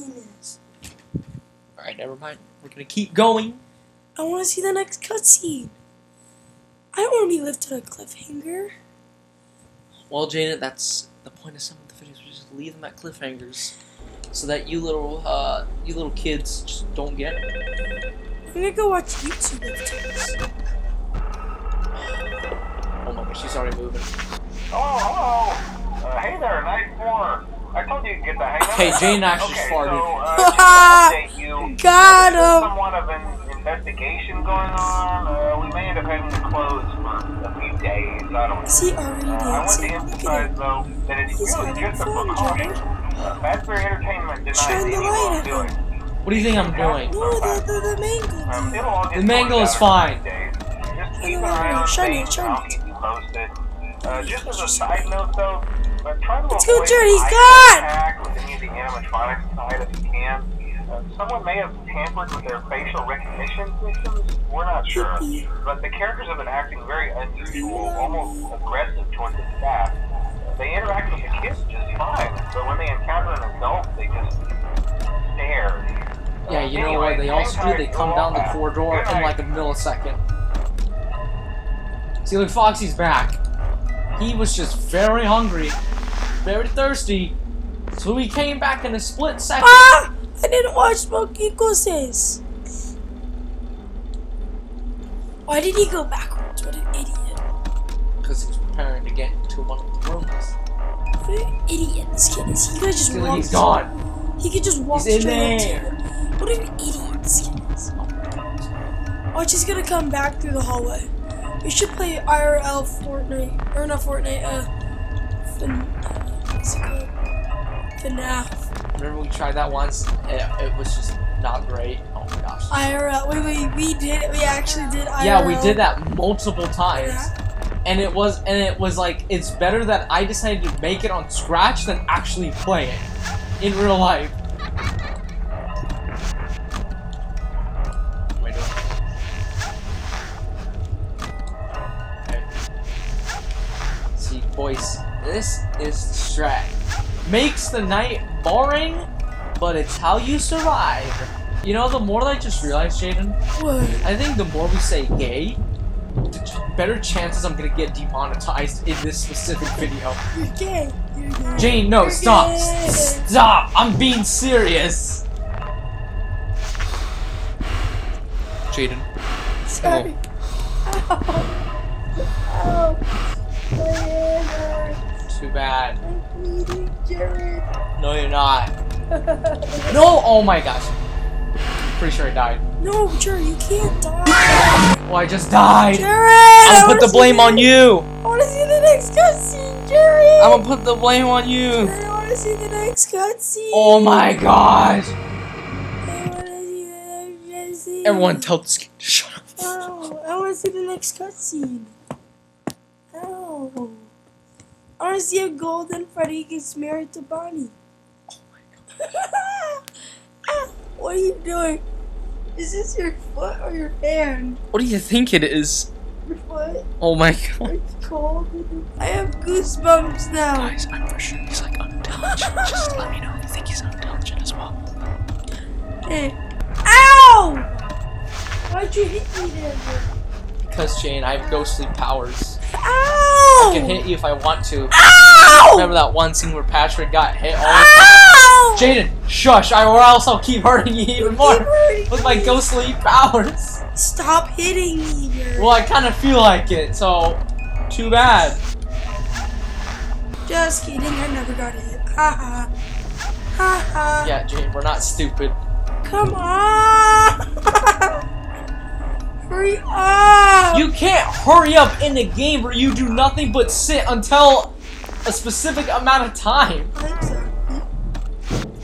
Martinez. Alright, never mind. We're gonna keep going. I wanna see the next cutscene. I already left on a cliffhanger. Well, Janet, that's the point of some of the videos. We just leave them at cliffhangers so that you little kids just don't get it. I'm gonna go watch YouTube videos. Oh my gosh, she's already moving. Oh, hello! Hey there, nice corner. I told you to get the hang of it. Okay, Jane actually farted. So, got him! Somewhat of an investigation going on. We may end up having to close for a few days. I don't know. See, I want to emphasize, though, that it's really just a precaution. Faster entertainment denies anyone doing. What do you think I'm doing? No, the mango. The mango is fine. Just keep an eye on things. I'll keep you posted. Just as a side note, though, try to avoid eye contact with any of the animatronic side if you can. Someone may have tampered with their facial recognition systems. We're not sure, but the characters have been acting very unusual, almost aggressive towards the staff. They interact with the kids just fine, but when they encounter an adult, they just stare. Yeah, you know what they also do? They come down the corridor in like a millisecond. See, look, Foxy's back. He was just very hungry, very thirsty, so he came back in a split second. Ah! I didn't watch Monkey Coses. Why did he go backwards? What an idiot. Because he's preparing to get into one of the rooms. What an idiot this kid is. He could just walk. He's gone. He could just walk straight into him. What an idiot this kid is. Watch, he's gonna come back through the hallway. We should play IRL Fortnite, or not Fortnite, FNAF. Remember we tried that once, it was just not great. Oh my gosh. IRL, wait, we actually did IRL. Yeah, we did that multiple times. Yeah. And it was like, it's better that I decided to make it on scratch than actually play it in real life. Boys, this is the strat. Makes the night boring, but it's how you survive. You know, the more that I just realized, Jaden, I think the more we say gay, the better chances I'm gonna get demonetized in this specific video. You're gay. You're gay. Jane, no, stop. Stop. I'm being serious. Jaden. Sorry. Oh. Too bad. I'm bleeding, Jared. No, you're not. No! Oh my gosh. I'm pretty sure I died. No, Jared, you can't die. Oh, I just died. Jared! I'm gonna put the blame on you. I wanna see the next cutscene, Jared. I'm gonna put the blame on you. Jared, I wanna see the next cutscene. Oh my gosh. I wanna see the next cutscene. Everyone tell this kid to shut up. Oh, I wanna see the next cutscene. Oh. I want to see a golden Freddy gets married to Bonnie. Oh my god. Ah, what are you doing? Is this your foot or your hand? What do you think it is? Your foot? Oh my god. It's cold. I have goosebumps now. Guys, I'm for sure he's like unintelligent. Just let me know if you think he's unintelligent as well. Hey. Ow! Why'd you hit me there, bro? Because, Jane, I have ghostly powers. Ow! I can hit you if I want to. Ow! Remember that one scene where Patrick got hit all the time? Jaden, shush, or else I'll keep hurting you even more with my ghostly powers. Stop hitting me, Jared. Well, I kind of feel like it, so too bad. Just kidding, I never got hit. Ha ha. Ha ha. Yeah, Jaden, we're not stupid. Come on! Hurry up! You can't hurry up in a game where you do nothing but sit until a specific amount of time.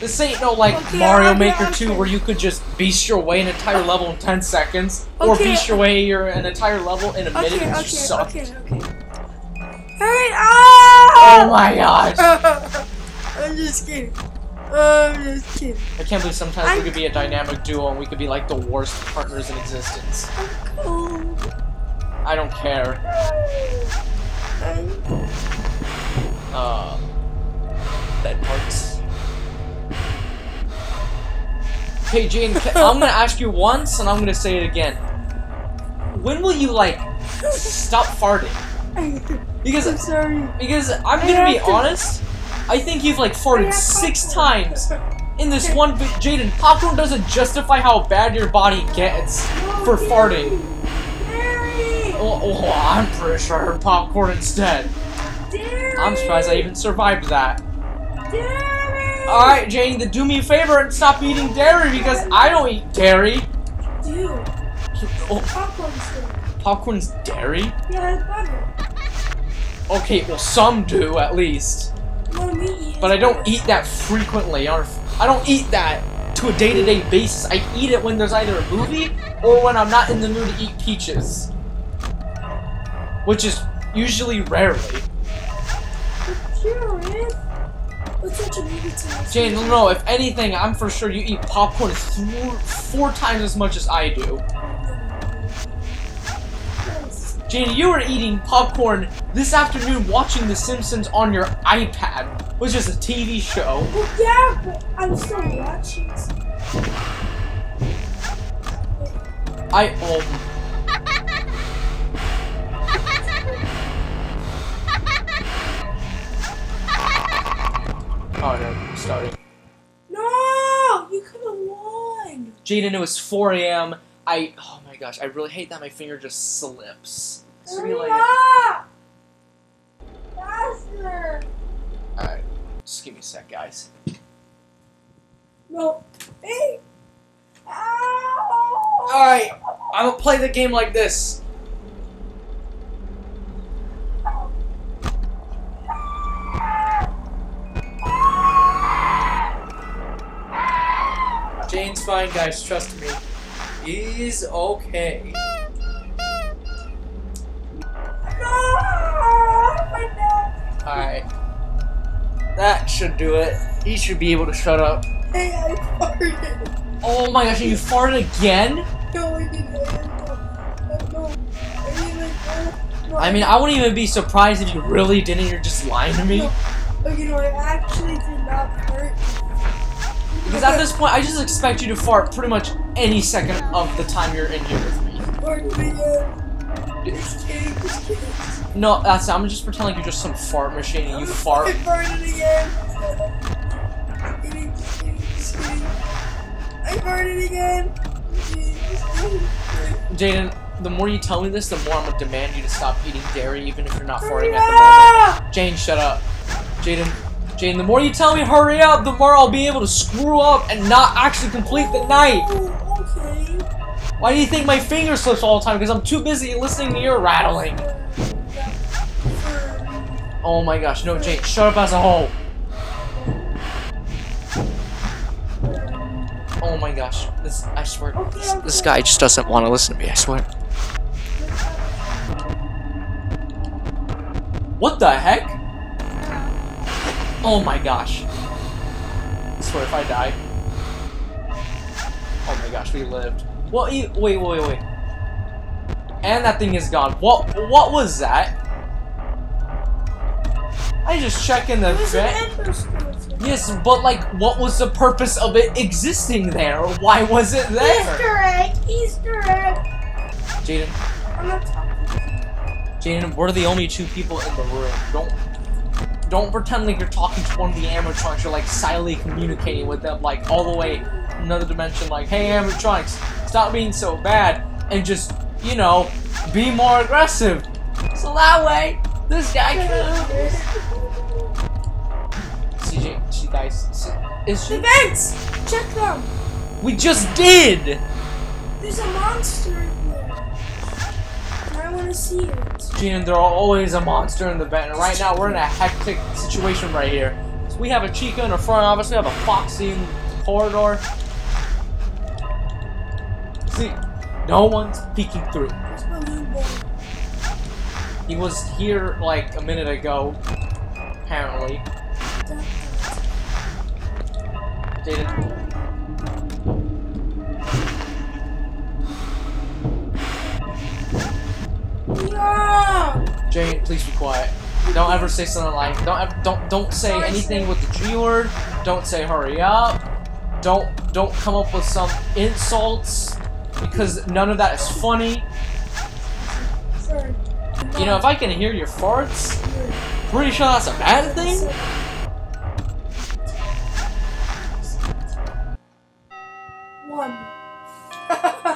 This ain't no like Mario Maker 2 where you could just beast your way an entire level in 10 seconds, or beast your way an entire level in a minute. It just sucked. Hurry up! Oh my gosh! I'm just kidding. I can't believe sometimes we could be a dynamic duo and we could be like the worst partners in existence. I'm cold. I don't care. Bed parts. Hey Jane, I'm gonna ask you once, and I'm gonna say it again. When will you like stop farting? Because I'm sorry. Because I'm gonna be honest. I think you've like farted 6 times in this one. Jaden, popcorn doesn't justify how bad your body gets for farting. Oh, I'm pretty sure I heard popcorn instead. I'm surprised I even survived that. Alright, Jane, then do me a favor and stop eating dairy because I don't eat dairy. Dude. Oh. Popcorn's dairy. Popcorn's dairy? Yeah, it's butter. Okay, well, some do at least. No, me. But I don't eat that frequently. Or I don't eat that to a day-to-day basis. I eat it when there's either a movie or when I'm not in the mood to eat peaches. Which is usually rarely. Jane, no, if anything, I'm for sure you eat popcorn 4 times as much as I do. Jane, you were eating popcorn this afternoon watching The Simpsons on your iPad, which is a TV show. Well, yeah, but I'm still watching. Oh no, I'm starting. No! You could have won! Jaden, it was 4 a.m. Oh my gosh, I really hate that my finger just slips. Hurry up! Faster! Alright, just give me a sec, guys. No. Hey! Ow! Alright, I'm gonna play the game like this. Jane's fine, guys, trust me. He's okay. Alright. That should do it. He should be able to shut up. Hey, I farted. Oh my gosh, you farted again? No, I didn't. I mean, I wouldn't even be surprised if you really didn't. You're just lying to me. Okay, no, I actually did not fart. Because at this point, I just expect you to fart pretty much any second of the time you're in here with me. Just kidding. No, that's not. I'm just pretending like you're just some fart machine and you fart. I farted again. I farted again. Jaden, the more you tell me this, the more I'm gonna demand you to stop eating dairy, even if you're not farting at the moment. Jane, shut up. Jaden. Jane, the more you tell me hurry up, the more I'll be able to screw up and not actually complete the night. Okay. Why do you think my finger slips all the time? Because I'm too busy listening to your rattling. Oh my gosh, no, Jane, shut up as a whole. Oh my gosh, I swear, this guy just doesn't want to listen to me, I swear. What the heck? Oh my gosh. I swear if I die. Oh my gosh, we lived. Well, wait. And that thing is gone. What was that? I just checked in the vent. Yes, but like, what was the purpose of it existing there? Why was it there? Easter egg! Easter egg! Jaden. I'm not talking to you. Jaden, we're the only 2 people in the room. Don't pretend like you're talking to one of the animatronics. You're like silently communicating with them, like all the way another dimension. Like, hey, animatronics, stop being so bad and just, you know, be more aggressive. So that way, this guy can. CJ, she guys, is she? The vents. Check them. We just did. There's a monster in there. I want to see it. Jaden, there's always a monster in the vent, and right now we're in a hectic situation right here. So we have a Chica in the front office, we have a Foxy in the corridor. See, no one's peeking through. He was here like a minute ago, apparently. Jaden. No! Jane, please be quiet. Don't ever say something like don't say anything with the G word. Don't say hurry up. Don't come up with some insults, because none of that is funny. Sorry. You know, if I can hear your farts, pretty sure that's a bad thing? One.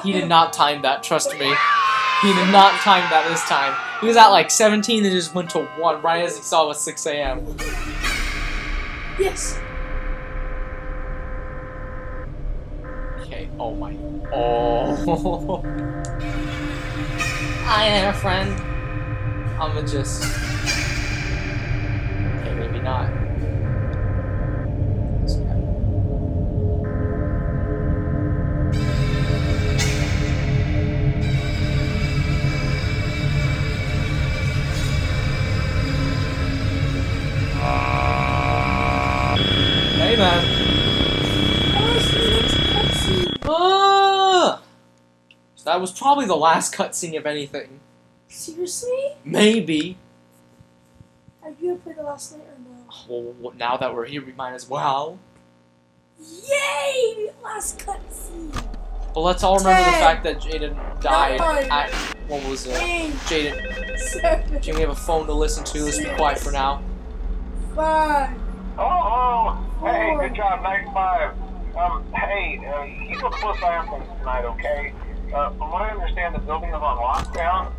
He did not time that, trust me. He did not time that this time. He was at like 17 and just went to 1 right as he saw it was 6 a.m. Yes. Okay, oh my. Oh. I am a friend. I'ma just. Okay, maybe not. Hey man. So that was probably the last cutscene of anything. Seriously? Maybe. Are you up for the last night or no? Well, now that we're here, we might as well. Yay! Last cutscene. But let's all remember the fact that Jaden died at what was it? Jaden. Do we have a phone to listen to? Let's be quiet for now. 5. Oh, oh. Hey, good job, night 5. Hey, keep a close eye on things tonight, okay? From what I understand, the building is on lockdown.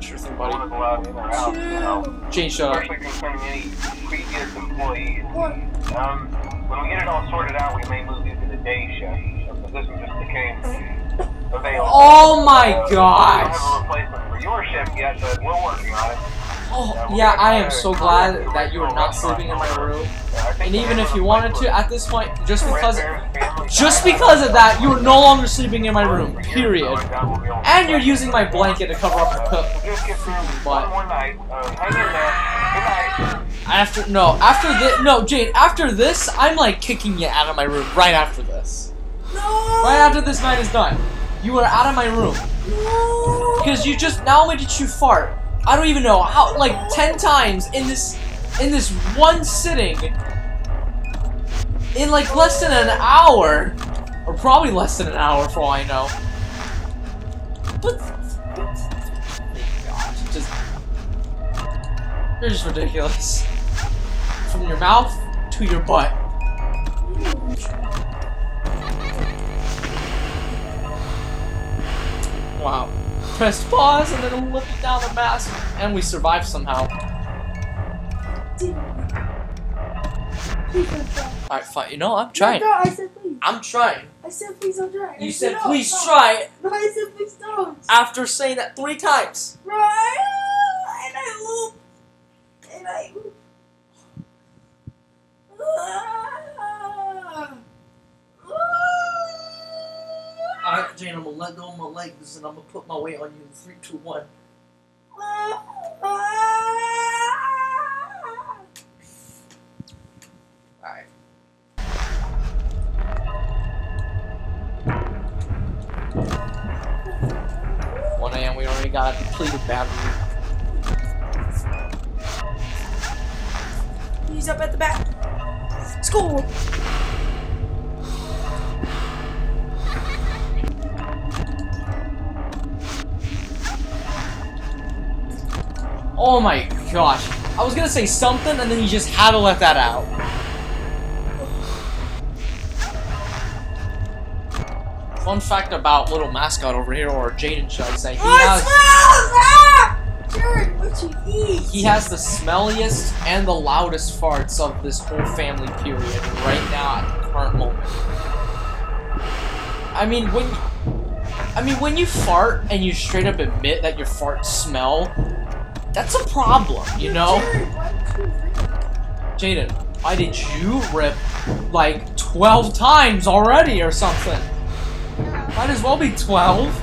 Sure thing, buddy. No one is allowed in or out, you know. Change shot. Especially concerning any previous employees. When we get it all sorted out, we may move you to the day shift. The position just became available. Oh my gosh! We don't have a replacement for your shift yet, but we're working on it. Oh, yeah, I am so glad that you are not sleeping in my room. And even if you wanted to, at this point, just because of that, you are no longer sleeping in my room, period. And you're using my blanket to cover up your poop. But after this, I'm like kicking you out of my room right after this. No. Right after this night is done, you are out of my room. No. Because you just not only did you fart. I don't even know how, like 10 times in this one sitting, in like less than an hour, or probably less than an hour for all I know. But God, you're just ridiculous. From your mouth to your butt. Wow. Press pause and then look down the mask, and we survive somehow. Alright, fine. You know, I'm trying. No, I said please. I'm trying. I said please, I'm trying. You said no, please no. Try. No, I said please don't. After saying that 3 times. Right? And I whoop. And I whoop. Alright, Jane, I'm gonna let go of my legs and I'm gonna put my weight on you in 3, 2, 1. Alright. At 1 a.m. we already got a depleted battery. He's up at the back. School! Oh my gosh. I was gonna say something and then you just had to let that out. Fun fact about little mascot over here, or Jaden should I say. He Jared, what you eat? He has the smelliest and the loudest farts of this whole family period right now at the current moment. I mean when you fart and you straight up admit that your farts smell, that's a problem, you know? Jaden, why did you rip like 12 times already or something? Might as well be 12.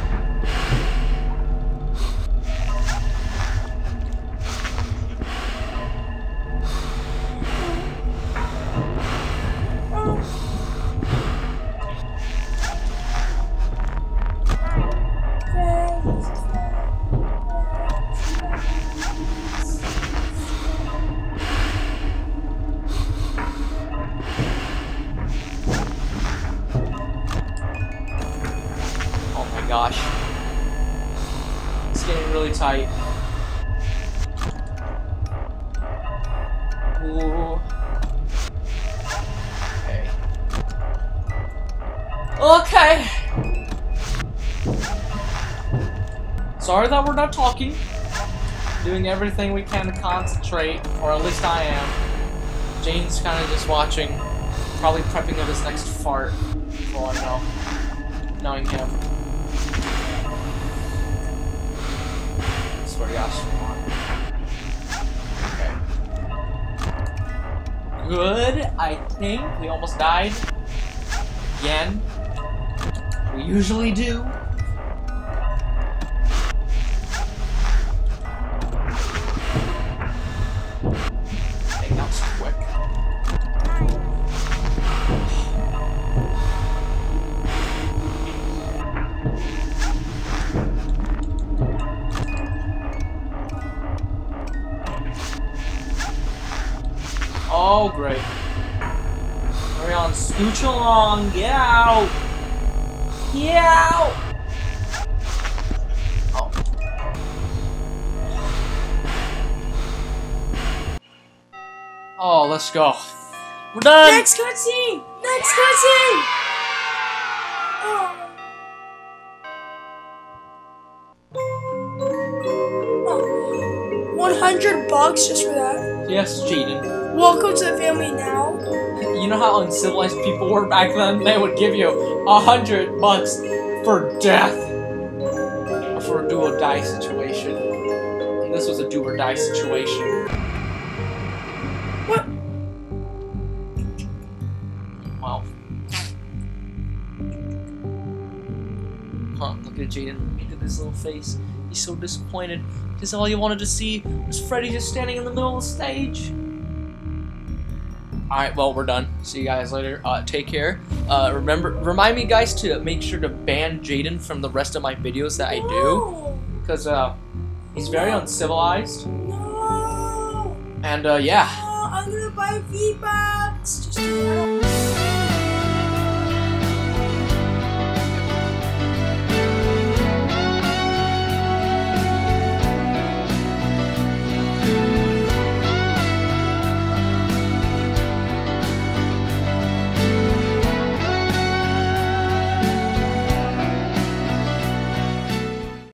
gosh. It's getting really tight. Ooh. Okay. Okay! Sorry that we're not talking. Doing everything we can to concentrate, or at least I am. Jane's kind of just watching, probably prepping for his next fart. For all I know, knowing him. I swear to gosh, come on. Okay. Good, I think. We almost died. Again. We usually do. Oh, great. Hurry on, scooch along. Get out! Get out! Oh. Oh, let's go. We're done! Next cutscene! Next cutscene! Oh. Oh. $100 just for that? Yes, Jaden. Welcome to the family now. You know how uncivilized people were back then? They would give you $100 for death. Or for a do-or-die situation. And this was a do-or-die situation. What? Wow. Huh, look at Jaden. Look at his little face. He's so disappointed. Because all you wanted to see was Freddy just standing in the middle of the stage. Alright, well, we're done. See you guys later. Take care. Remind me, guys, to make sure to ban Jaden from the rest of my videos that I do. Because, he's very uncivilized. No! And, yeah. No, I'm gonna buy V-Bucks!